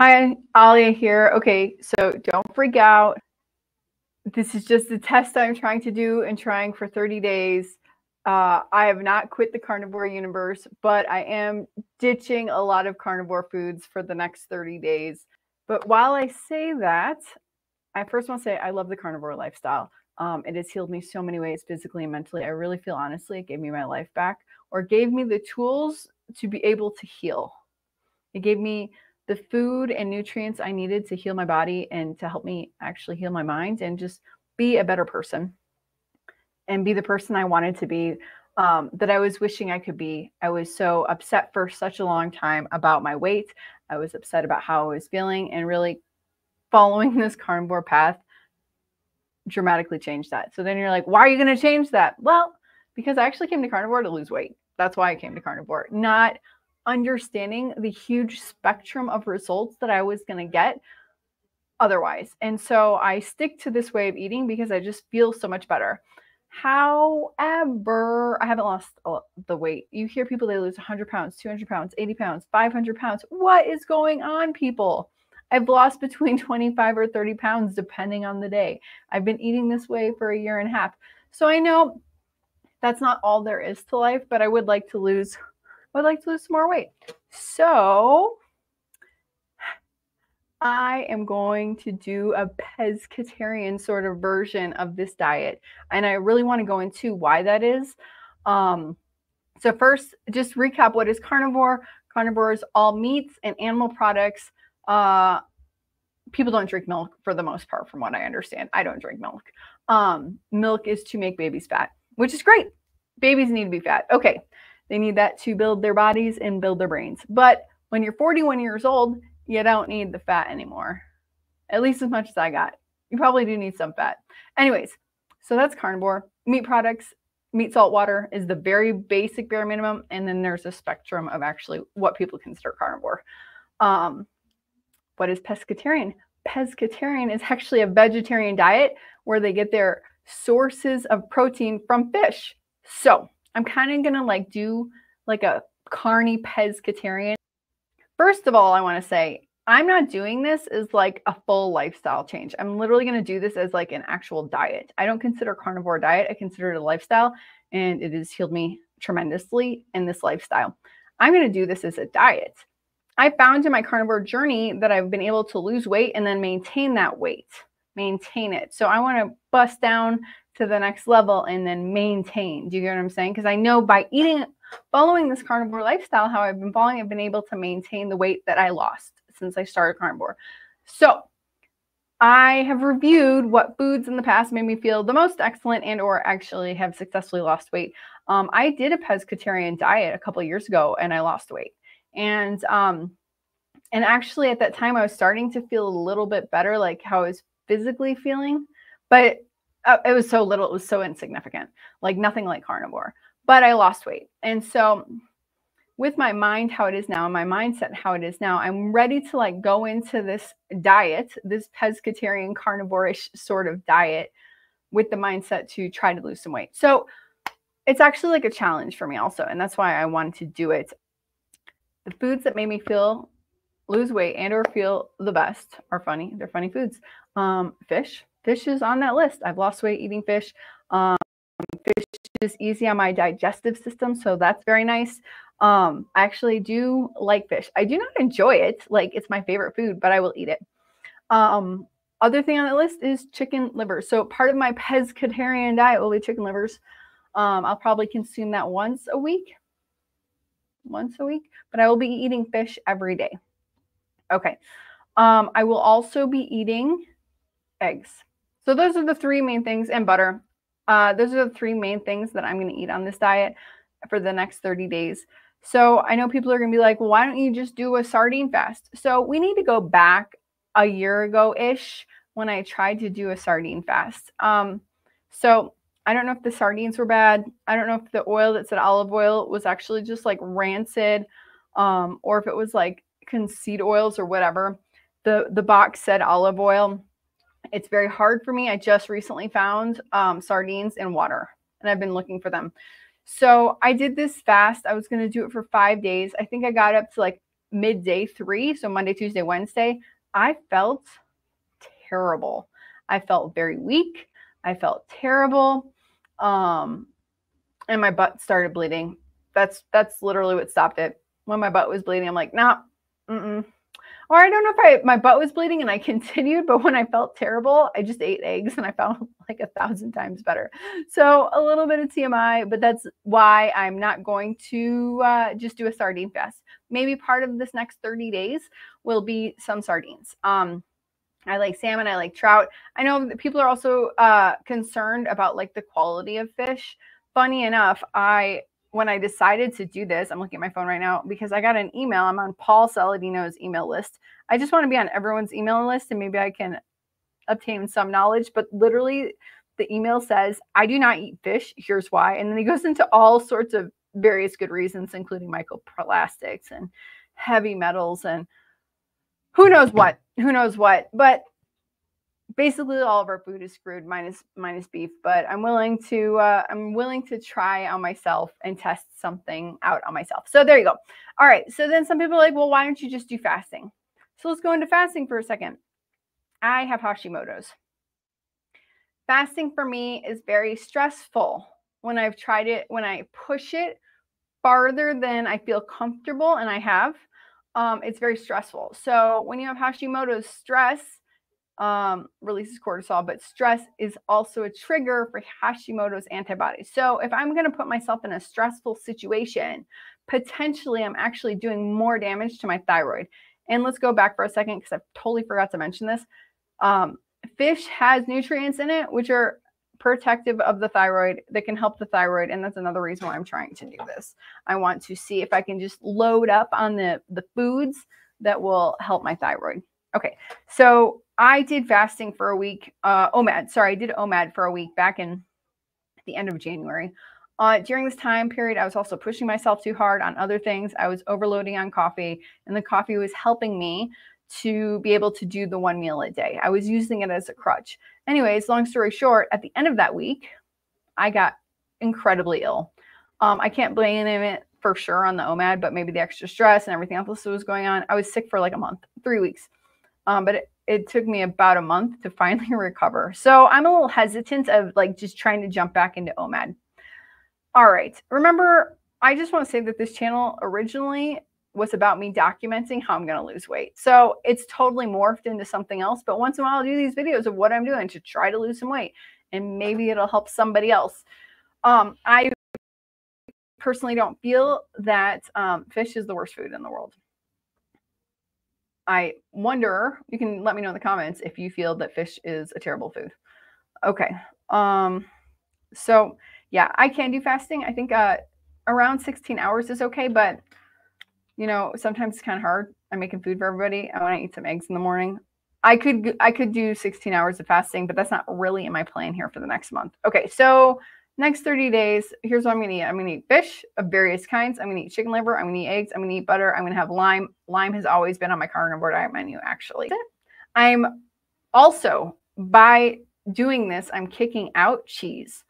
Hi, Alia here. Okay, so don't freak out. This is just a test I'm trying to do and trying for 30 days. I have not quit the carnivore universe, but I am ditching a lot of carnivore foods for the next 30 days. But while I say that, I first want to say I love the carnivore lifestyle. It has healed me so many ways, physically and mentally. I really feel, honestly, it gave me my life back, or gave me the tools to be able to heal. It gave me the food and nutrients I needed to heal my body and to help me actually heal my mind and just be a better person and be the person I wanted to be, that I was wishing I could be. I was so upset for such a long time about my weight. I was upset about how I was feeling, and really following this carnivore path dramatically changed that. So then you're like, why are you going to change that? Well, because I actually came to carnivore to lose weight. That's why I came to carnivore, not understanding the huge spectrum of results that I was going to get otherwise. And so I stick to this way of eating because I just feel so much better. However, I haven't lost the weight. You hear people, they lose 100 pounds, 200 pounds, 80 pounds, 500 pounds. What is going on, people? I've lost between 25 or 30 pounds, depending on the day. I've been eating this way for a year and a half. So I know that's not all there is to life, but I would like to lose some more weight. So I am going to do a pescatarian sort of version of this diet. And I really want to go into why that is. So first, just recap, what is carnivore? Carnivore is all meats and animal products. People don't drink milk for the most part, from what I understand. I don't drink milk. Milk is to make babies fat, which is great. Babies need to be fat. Okay. They need that to build their bodies and build their brains. But when you're 41 years old, you don't need the fat anymore, at least as much as I got. You probably do need some fat. Anyways, so that's carnivore. Meat products, meat, salt, water is the very basic bare minimum. And then there's a spectrum of actually what people consider carnivore. What is pescatarian? Pescatarian is actually a vegetarian diet where they get their sources of protein from fish. So I'm kind of going to do a carny pescatarian. First of all, I want to say I'm not doing this as a full lifestyle change. I'm literally going to do this as an actual diet. I don't consider carnivore a diet. I consider it a lifestyle, and it has healed me tremendously in this lifestyle. I'm going to do this as a diet. I found in my carnivore journey that I've been able to lose weight and then maintain that weight, maintain it. So I want to bust down to the next level and then maintain. Do you get what I'm saying? Because I know by following this carnivore lifestyle, how I've been following, I've been able to maintain the weight that I lost since I started carnivore. So I have reviewed what foods in the past made me feel the most excellent and or actually have successfully lost weight. I did a pescatarian diet a couple of years ago and I lost weight. And actually at that time I was starting to feel a little bit better, how I was physically feeling, but it was so little. It was so insignificant, nothing like carnivore, but I lost weight. And so with my mind, how it is now, and my mindset, how it is now, I'm ready to go into this diet, this pescatarian carnivore-ish sort of diet with the mindset to try to lose some weight. So it's actually a challenge for me also. And that's why I wanted to do it. The foods that made me lose weight and or feel the best are funny. They're funny foods. Fish. Fish is on that list. I've lost weight eating fish. Fish is easy on my digestive system, so that's very nice. I actually do like fish. I do not enjoy it. It's my favorite food, but I will eat it. Other thing on the list is chicken liver. So part of my pescatarian diet will be chicken livers. I'll probably consume that once a week, but I will be eating fish every day. Okay. I will also be eating eggs. So those are the three main things, and butter. Those are the three main things that I'm going to eat on this diet for the next 30 days. So I know people are going to be like, well, why don't you just do a sardine fast? So we need to go back a year ago-ish when I tried to do a sardine fast. So I don't know if the sardines were bad. I don't know if the oil that said olive oil was actually just rancid, or if it was seed oils or whatever. The box said olive oil. It's very hard for me. I just recently found sardines in water, and I've been looking for them. So I did this fast. I was going to do it for 5 days. I think I got up to midday 3, so Monday, Tuesday, Wednesday, I felt terrible. I felt very weak. I felt terrible. And my butt started bleeding. That's literally what stopped it. When my butt was bleeding, I'm like, nah, Or I don't know if my butt was bleeding and I continued, but when I felt terrible, I just ate eggs and I felt like 1,000 times better. So a little bit of TMI, but that's why I'm not going to just do a sardine fast. Maybe part of this next 30 days will be some sardines. I like salmon. I like trout. I know that people are also concerned about like the quality of fish. Funny enough, when I decided to do this, I'm looking at my phone right now because I got an email. I'm on Paul Saladino's email list. I just want to be on everyone's email list and maybe I can obtain some knowledge. But literally the email says, I do not eat fish. Here's why. And then he goes into all sorts of various good reasons, including microplastics and heavy metals and who knows what, but basically all of our food is screwed minus beef, but I'm willing to try on myself and test something out on myself. So there you go. All right. So then some people are like, well, why don't you just do fasting? So let's go into fasting for a second. I have Hashimoto's. Fasting for me is very stressful when I've tried it, when I push it farther than I feel comfortable. And I have, it's very stressful. So when you have Hashimoto's, stress releases cortisol, but stress is also a trigger for Hashimoto's antibodies. So if I'm going to put myself in a stressful situation, potentially I'm actually doing more damage to my thyroid. And let's go back for a second because I've totally forgot to mention this. Fish has nutrients in it, which are protective of the thyroid that can help the thyroid. And that's another reason why I'm trying to do this. I want to see if I can just load up on the foods that will help my thyroid. Okay. So I did fasting for a week, I did OMAD for a week back in the end of January. During this time period, I was also pushing myself too hard on other things. I was overloading on coffee, and the coffee was helping me to be able to do the one meal a day. I was using it as a crutch. Anyways, long story short, at the end of that week, I got incredibly ill. I can't blame it for sure on the OMAD, but maybe the extra stress and everything else that was going on. I was sick for like a month, 3 weeks. But it took me about a month to finally recover. So I'm a little hesitant of like just trying to jump back into OMAD. All right. Remember, I just want to say that this channel originally was about me documenting how I'm going to lose weight. So it's totally morphed into something else. But once in a while, I'll do these videos of what I'm doing to try to lose some weight. And maybe it'll help somebody else. I personally don't feel that fish is the worst food in the world. I wonder, you can let me know in the comments if you feel that fish is a terrible food. Okay. So yeah, I can do fasting. I think around 16 hours is okay, but you know, sometimes it's kind of hard. I'm making food for everybody. I want to eat some eggs in the morning. I could do 16 hours of fasting, but that's not really in my plan here for the next month. Okay. So next 30 days, here's what I'm going to eat. I'm going to eat fish of various kinds. I'm going to eat chicken liver. I'm going to eat eggs. I'm going to eat butter. I'm going to have lime. Lime has always been on my carnivore diet menu, actually. I'm also, by doing this, I'm kicking out cheese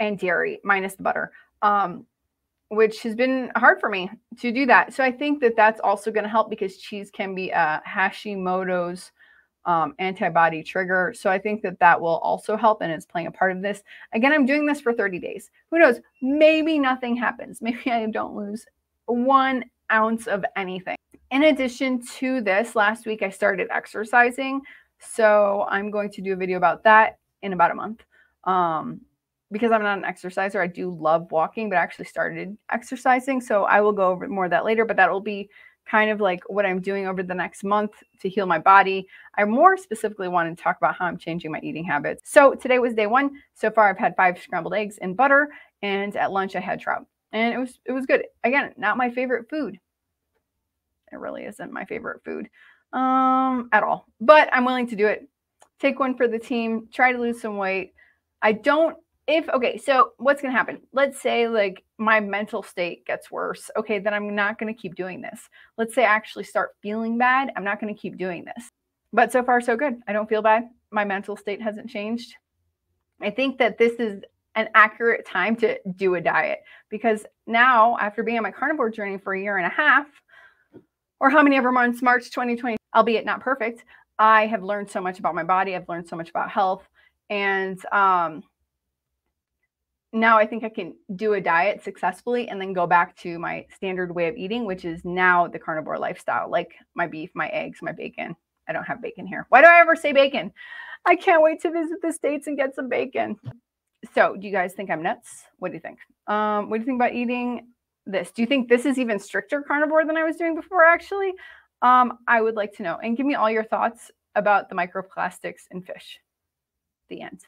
and dairy, minus the butter, which has been hard for me to do that. So I think that that's also going to help because cheese can be a Hashimoto's antibody trigger. So I think that that will also help. And it's playing a part of this. Again, I'm doing this for 30 days. Who knows? Maybe nothing happens. Maybe I don't lose 1 ounce of anything. In addition to this, last week I started exercising. So I'm going to do a video about that in about a month. Because I'm not an exerciser, I do love walking, but I actually started exercising. So I will go over more of that later, but that will be kind of like what I'm doing over the next month to heal my body. I more specifically want to talk about how I'm changing my eating habits. So today was day one. So far, I've had 5 scrambled eggs and butter. And at lunch, I had trout. And it was good. Again, not my favorite food. It really isn't my favorite food at all. But I'm willing to do it. Take one for the team. Try to lose some weight. So what's going to happen? Let's say like my mental state gets worse. Okay, then I'm not going to keep doing this. Let's say I actually start feeling bad. I'm not going to keep doing this. But so far, so good. I don't feel bad. My mental state hasn't changed. I think that this is an accurate time to do a diet because now after being on my carnivore journey for a year and a half, or how many ever months, March 2020, albeit not perfect, I have learned so much about my body. I've learned so much about health. And now I think I can do a diet successfully and then go back to my standard way of eating, which is now the carnivore lifestyle, like my beef, my eggs, my bacon. I don't have bacon here. Why do I ever say bacon? I can't wait to visit the States and get some bacon. So do you guys think I'm nuts? What do you think? What do you think about eating this? Do you think this is even stricter carnivore than I was doing before, actually? I would like to know. And give me all your thoughts about the microplastics in fish. The end.